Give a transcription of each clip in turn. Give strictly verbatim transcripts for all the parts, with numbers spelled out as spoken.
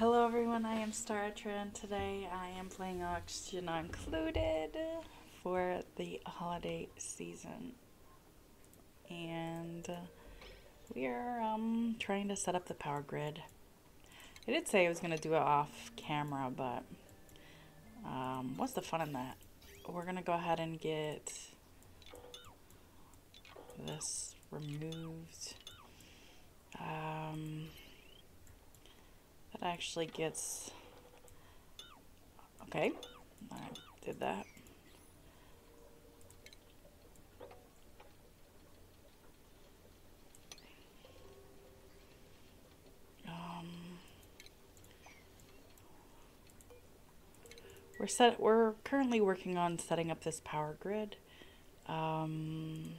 Hello everyone, I am Staretra and today I am playing Oxygen Not Included for the holiday season. And we are um, trying to set up the power grid. I did say I was going to do it off camera, but um, what's the fun in that? We're going to go ahead and get this removed. Um... That actually gets, okay, I did that. Um, we're set, we're currently working on setting up this power grid. Um,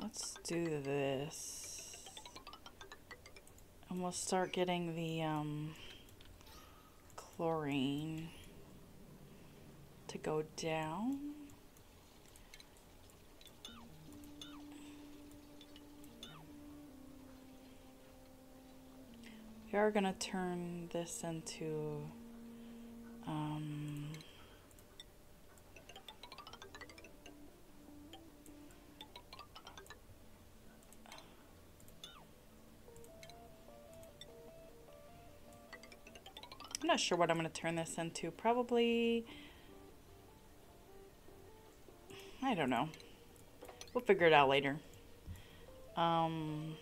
Let's do this, and we'll start getting the um, chlorine to go down. We are going to turn this into um, I'm not sure what I'm going to turn this into. Probably, I don't know. We'll figure it out later. Um,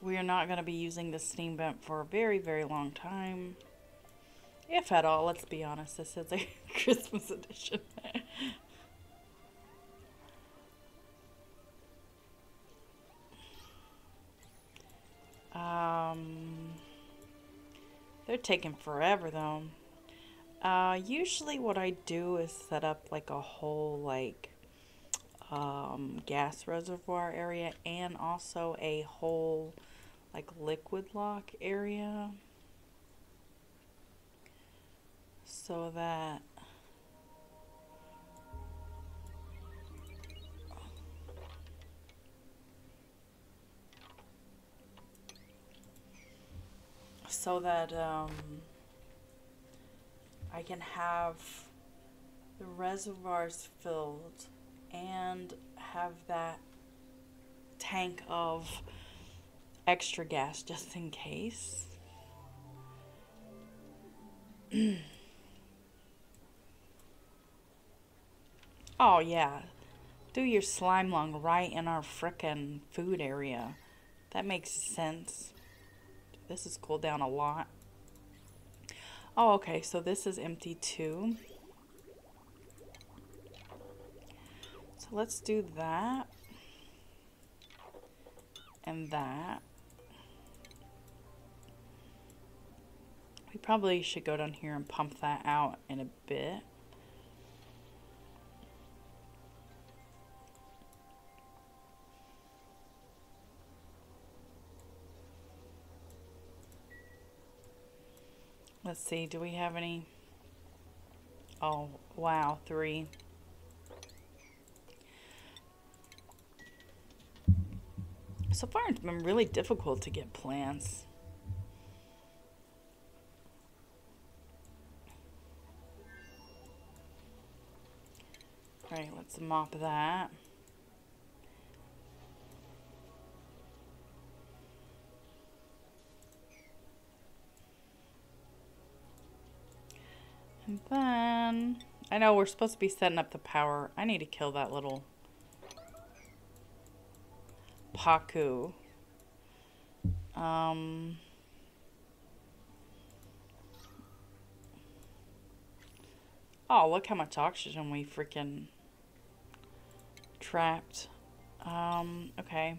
we are not going to be using the steam vent for a very, very long time. If at all, let's be honest, this is a Christmas edition. Um, they're taking forever though. Uh, usually what I do is set up like a whole like um, gas reservoir area and also a whole like liquid lock area so that so that um, I can have the reservoirs filled and have that tank of extra gas just in case. Oh yeah, do your slime lung right in our frickin' food area. That makes sense. This is cooled down a lot. Oh, okay, so this is empty too. So let's do that. And that. We probably should go down here and pump that out in a bit. Let's see, do we have any? Oh, wow, three. So far, it's been really difficult to get plants. All right, let's mop that. And then, I know we're supposed to be setting up the power. I need to kill that little Paku. Um, oh, look how much oxygen we freaking trapped. Um, okay.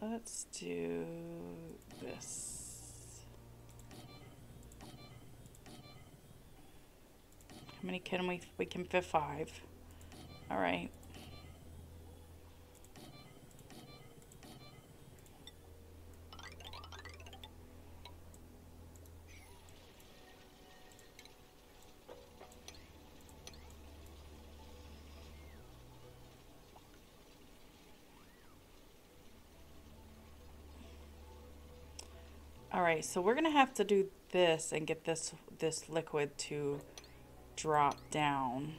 Let's do this. How many can we, we can fit five. All right. All right, so we're gonna have to do this and get this this liquid to drop down.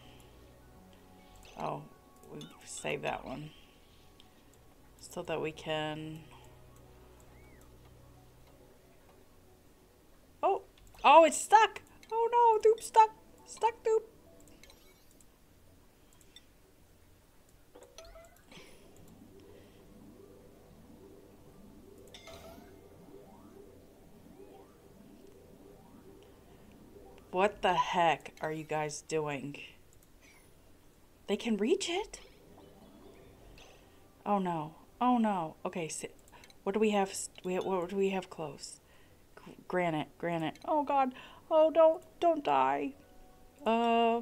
Oh, we saved that one so that we can. Oh, oh, it's stuck. Oh no, Doop stuck, stuck Doop. What the heck are you guys doing? They can reach it? Oh no. Oh no. Okay, so what do we have? What do we have close? Granite. Granite. Oh god. Oh, don't. Don't die. Uh.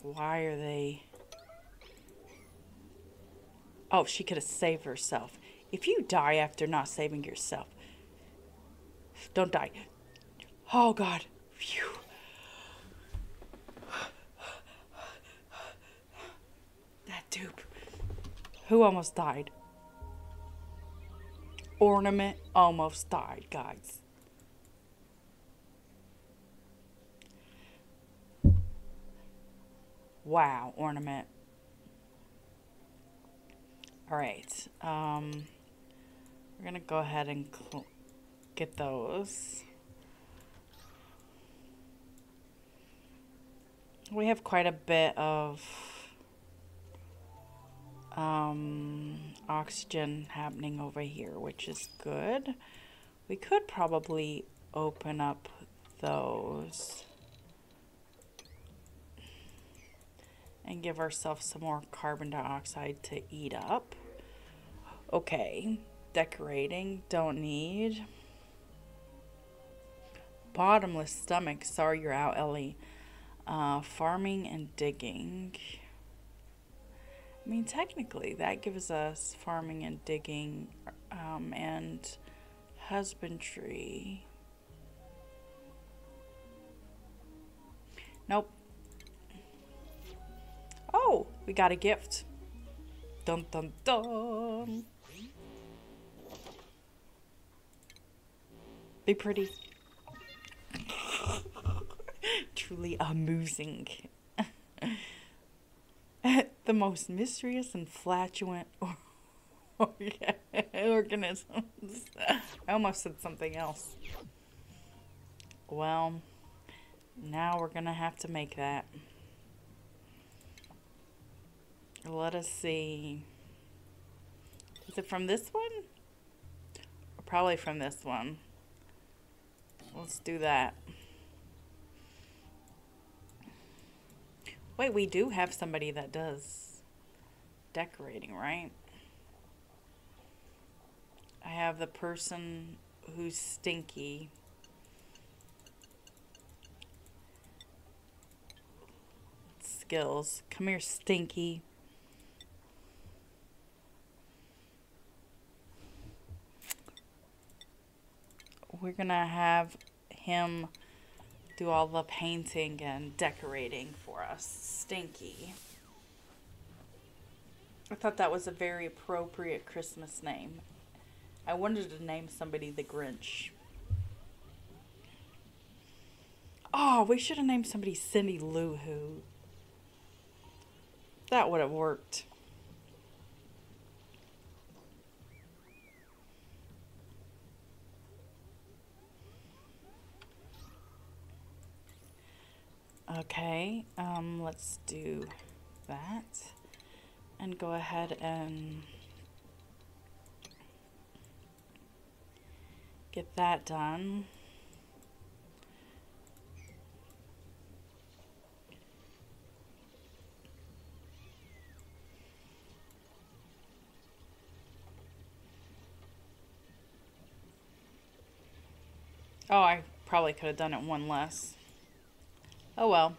Why are they... Oh, she could have saved herself. If you die after not saving yourself... Don't die. Oh god. Phew. That dupe. Who almost died? Ornament almost died, guys. Wow, Ornament. Alright. Um, we're gonna go ahead and get those. We have quite a bit of um, oxygen happening over here, which is good. We could probably open up those and give ourselves some more carbon dioxide to eat up. Okay, decorating, don't need. Bottomless stomach, sorry you're out, Ellie. Uh, farming and digging. I mean, technically, that gives us farming and digging um, and husbandry. Nope. Oh, we got a gift. Dun dun dun. Be pretty. Truly amusing. The most mysterious and flatulent or organisms. I almost said something else. Well, now we're gonna have to make that. Let us see. Is it from this one? Probably from this one. Let's do that. Wait, we do have somebody that does decorating, right? I have the person who's stinky. Skills. Come here, stinky. We're gonna have him do all the painting and decorating for us. Stinky. I thought that was a very appropriate Christmas name. I wanted to name somebody the Grinch. Oh, we should have named somebody Cindy Lou Who. That would have worked. Okay, um, let's do that and go ahead and get that done. Oh, I probably could have done it one less. Oh well.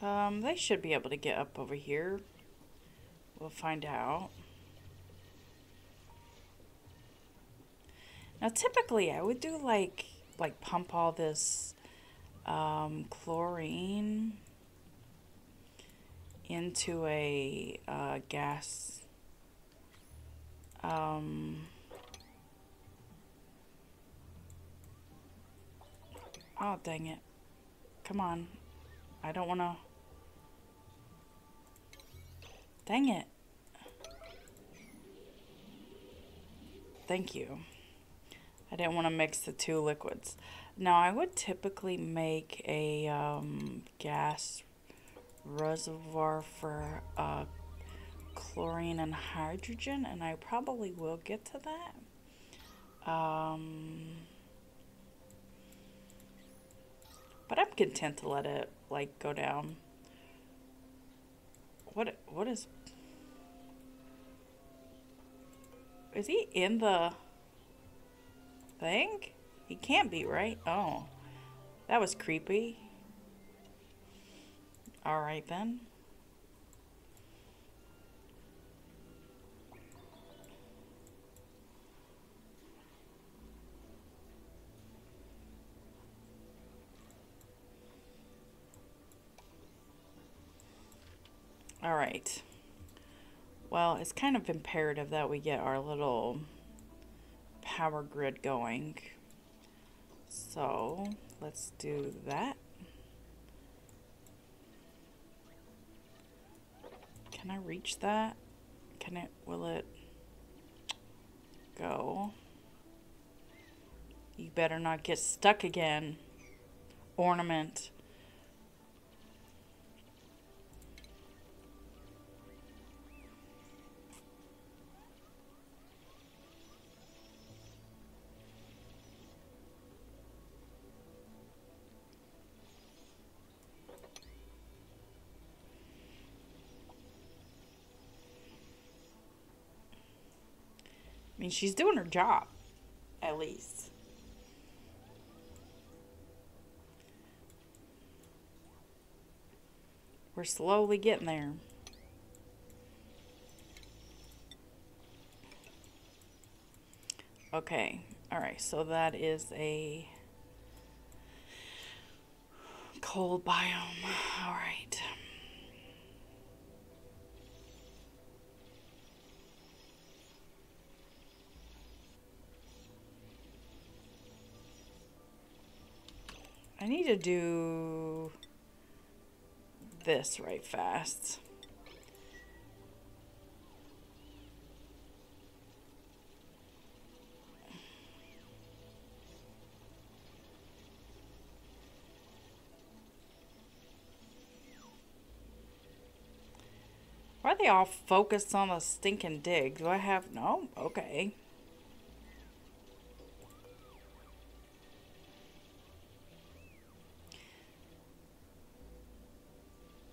Um, they should be able to get up over here. We'll find out. Now typically I would do like like pump all this um, chlorine into a uh, gas um, oh dang it, come on, I don't want to, dang it, thank you. I didn't want to mix the two liquids. Now I would typically make a um, gas reservoir for uh, chlorine and hydrogen, and I probably will get to that. Um, but I'm content to let it like go down. What? What is? Is he in the thing? He can't be, right? Oh, that was creepy. All right then. All right. Well, it's kind of imperative that we get our little power grid going, so let's do that. Can I reach that? Can it, will it go? You better not get stuck again, ornament. I mean, she's doing her job, at least. We're slowly getting there. Okay, all right, so that is a cold biome, all right. I need to do this right fast. Why are they all focused on a stinking dig? Do I have no? Okay.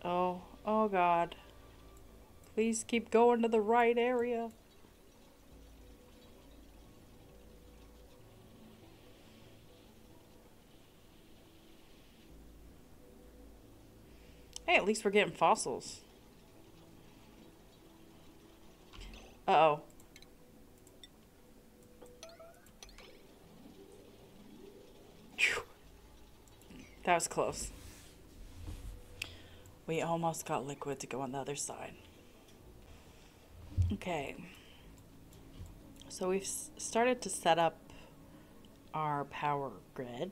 Oh, oh God. Please keep going to the right area. Hey, at least we're getting fossils. Uh-oh. That was close. We almost got liquid to go on the other side. Okay. So we've started to set up our power grid.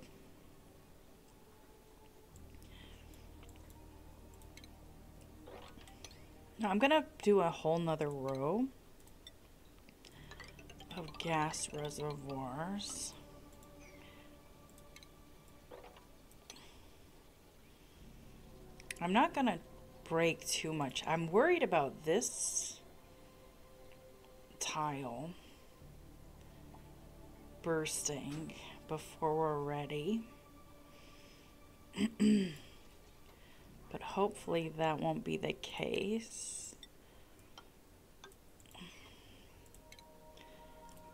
Now I'm gonna do a whole nother row of gas reservoirs. I'm not gonna break too much. I'm worried about this tile bursting before we're ready. But hopefully that won't be the case.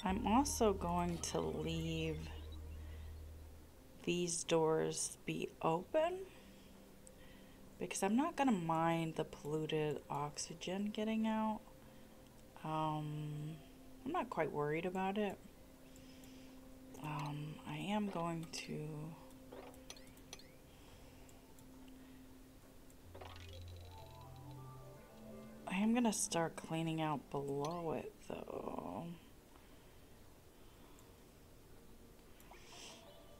I'm also going to leave these doors be open, because I'm not gonna mind the polluted oxygen getting out. Um, I'm not quite worried about it. Um, I am going to I am going to start cleaning out below it though,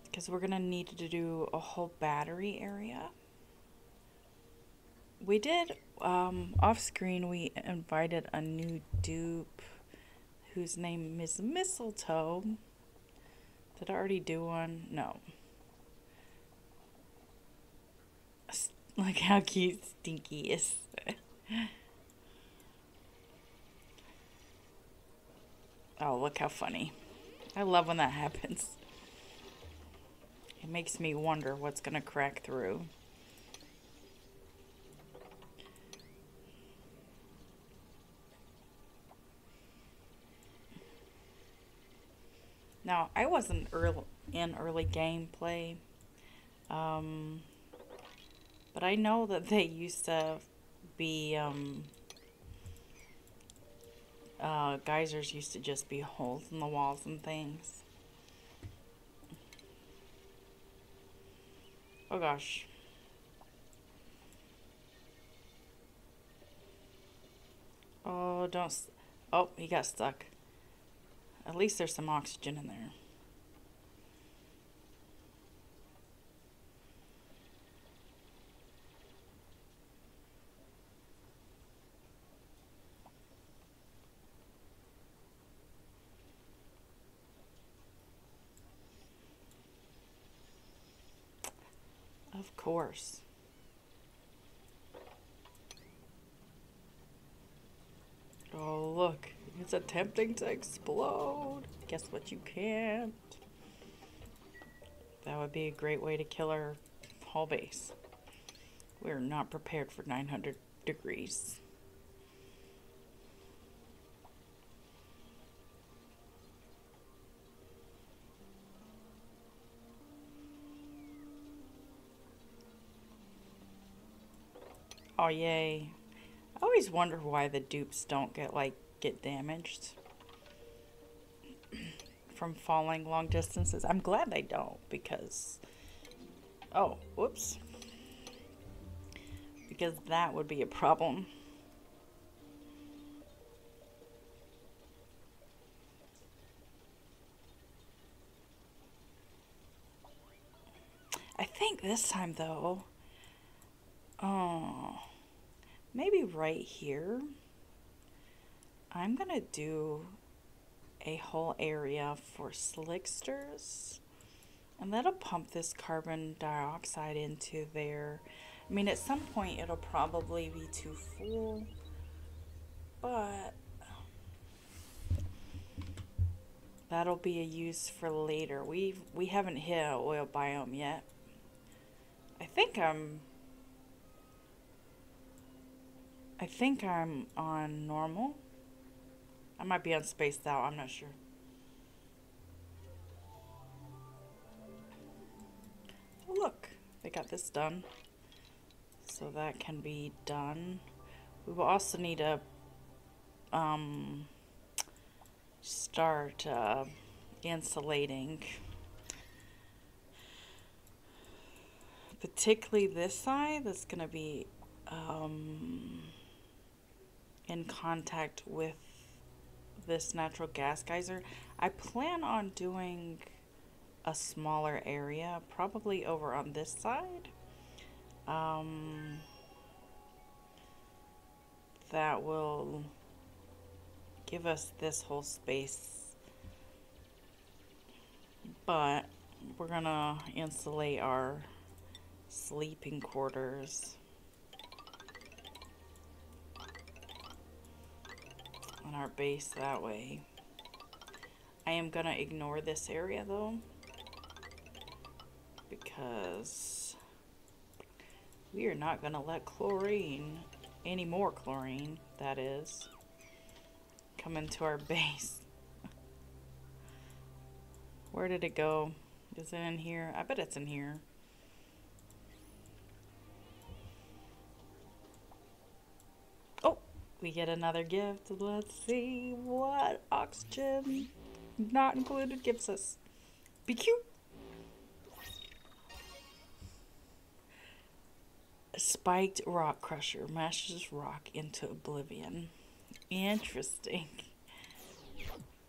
because we're going to need to do a whole battery area. We did, um, off screen, we invited a new dupe whose name is Mistletoe. Did I already do one? No. Look how cute Stinky is. Oh, look how funny. I love when that happens. It makes me wonder what's going to crack through. Now, I wasn't early, in early gameplay, um, but I know that they used to be, um, uh, geysers used to just be holes in the walls and things. Oh gosh. Oh, don't, s oh, he got stuck. At least there's some oxygen in there. Of course. Oh, look. It's attempting to explode. Guess what, you can't. That would be a great way to kill our whole base. We're not prepared for nine hundred degrees. Oh, yay. I always wonder why the dupes don't get, like, get damaged from falling long distances. I'm glad they don't, because oh whoops because that would be a problem. I think this time though, oh maybe right here, I'm gonna do a whole area for slicksters, and that'll pump this carbon dioxide into there. I mean, at some point it'll probably be too full, but that'll be a use for later. We've we haven't hit an oil biome yet. I think I'm I think I'm on normal. I might be unspaced out, I'm not sure. Oh, look, they got this done. So that can be done. We will also need to um, start uh, insulating. Particularly this side, that's gonna be um, in contact with this natural gas geyser. I plan on doing a smaller area, probably over on this side. Um, that will give us this whole space, but we're gonna insulate our sleeping quarters. On our base that way. I am gonna ignore this area though, because we are not gonna let chlorine, any more chlorine that is, come into our base. Where did it go? Is it in here? I bet it's in here. We get another gift. Let's see what Oxygen Not Included gives us. Be cute. A spiked rock crusher mashes rock into oblivion. Interesting.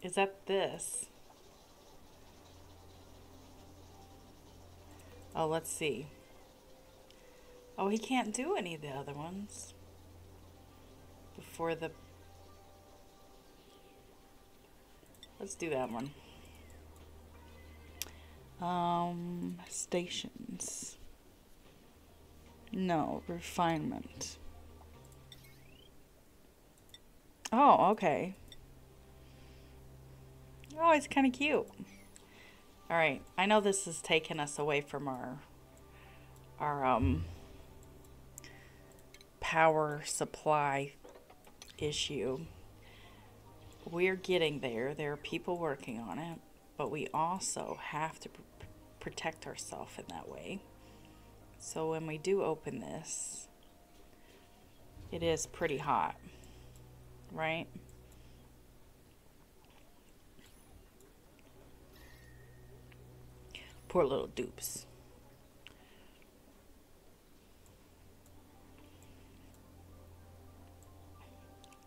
Is that this? Oh, let's see. Oh, he can't do any of the other ones. Before the... Let's do that one. Um, stations. No, refinement. Oh, okay. Oh, it's kind of cute. All right, I know this has taken us away from our our um power supply issue. We're getting there. There are people working on it, but we also have to pr protect ourselves in that way. So when we do open this, it is pretty hot, right? Poor little dupes.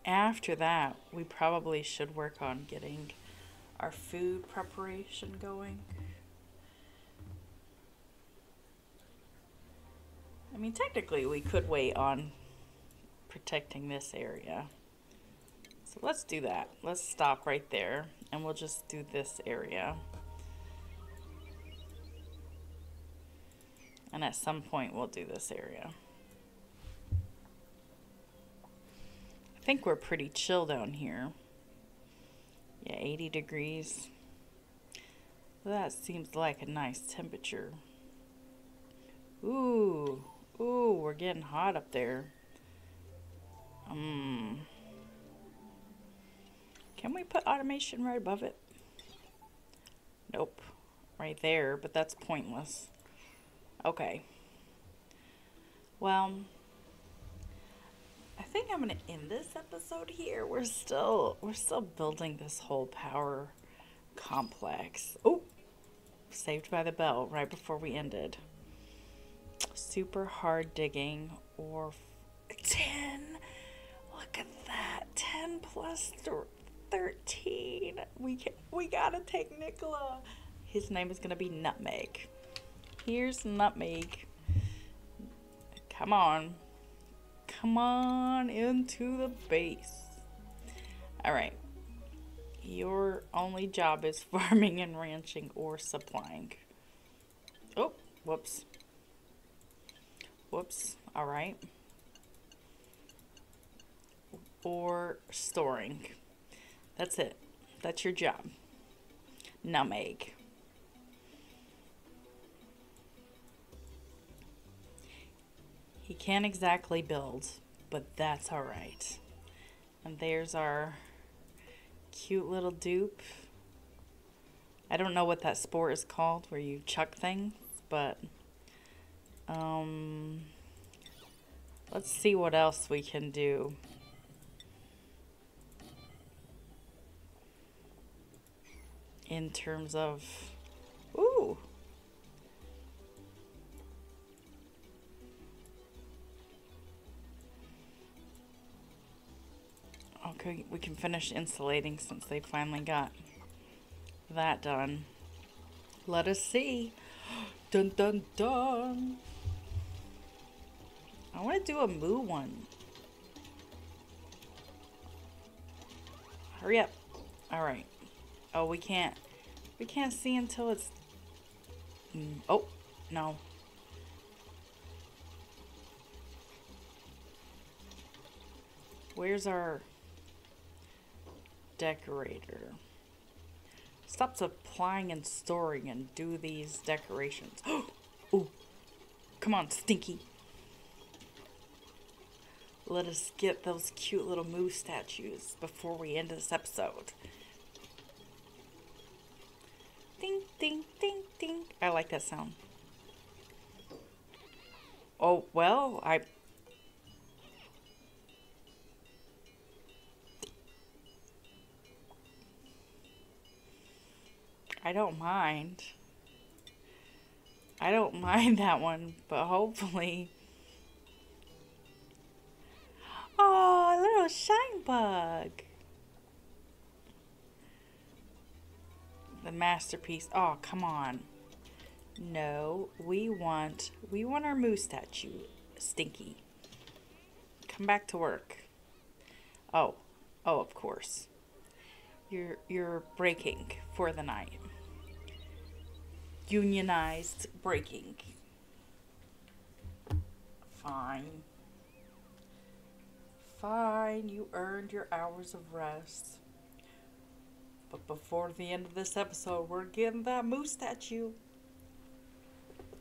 After that, we probably should work on getting our food preparation going. I mean, technically, we could wait on protecting this area. So let's do that. Let's stop right there, and we'll just do this area. And at some point, we'll do this area. I think we're pretty chill down here. Yeah, eighty degrees. That seems like a nice temperature. Ooh. Ooh, we're getting hot up there. Um, can we put automation right above it? Nope. Right there, but that's pointless. Okay. Well, I think I'm gonna end this episode here. We're still we're still building this whole power complex. Oh, saved by the bell right before we ended. Super hard digging or ten. Look at that, ten plus thirteen. We can, we gotta take Nicola. His name is gonna be Nutmeg. Here's Nutmeg. Come on. Come on into the base. Alright. Your only job is farming and ranching or supplying. Oh, whoops. Whoops. Alright. Or storing. That's it. That's your job. Nutmeg. He can't exactly build, but that's all right. And there's our cute little dupe. I don't know what that sport is called where you chuck things, but um, let's see what else we can do. In terms of, ooh. Okay, we can finish insulating since they finally got that done. Let us see. Dun, dun, dun. I want to do a moo one. Hurry up. All right. Oh, we can't. We can't see until it's... Oh, no. Where's our... decorator? Stop supplying and storing and do these decorations. Oh, come on, Stinky. Let us get those cute little moo statues before we end this episode. Ding, ding, ding, ding. I like that sound. Oh, well, I... I don't mind. I don't mind that one, but hopefully. Oh, a little shine bug. The masterpiece. Oh, come on. No, we want we want our moose statue. Stinky. Come back to work. Oh, oh, of course. You're you're breaking for the night. Unionized breaking. Fine. Fine, you earned your hours of rest. But before the end of this episode, we're getting that moose statue.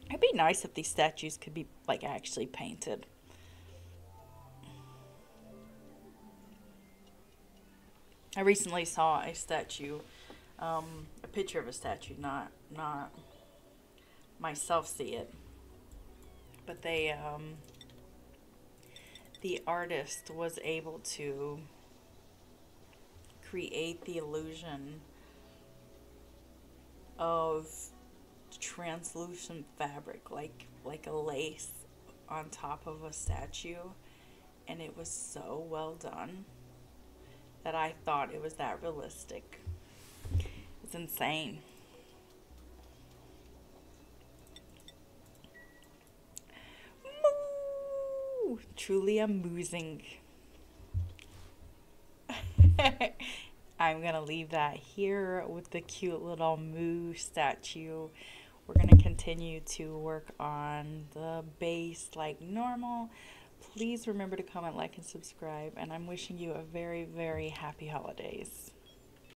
It'd be nice if these statues could be, like, actually painted. I recently saw a statue, um, a picture of a statue, not, not myself see it. But they, um, the artist was able to create the illusion of translucent fabric, like like a lace on top of a statue, and it was so well done that I thought it was that realistic. It's insane. Moo! Truly amusing. I'm gonna leave that here with the cute little moo statue. We're gonna continue to work on the base like normal. Please remember to comment, like, and subscribe, and I'm wishing you a very, very happy holidays.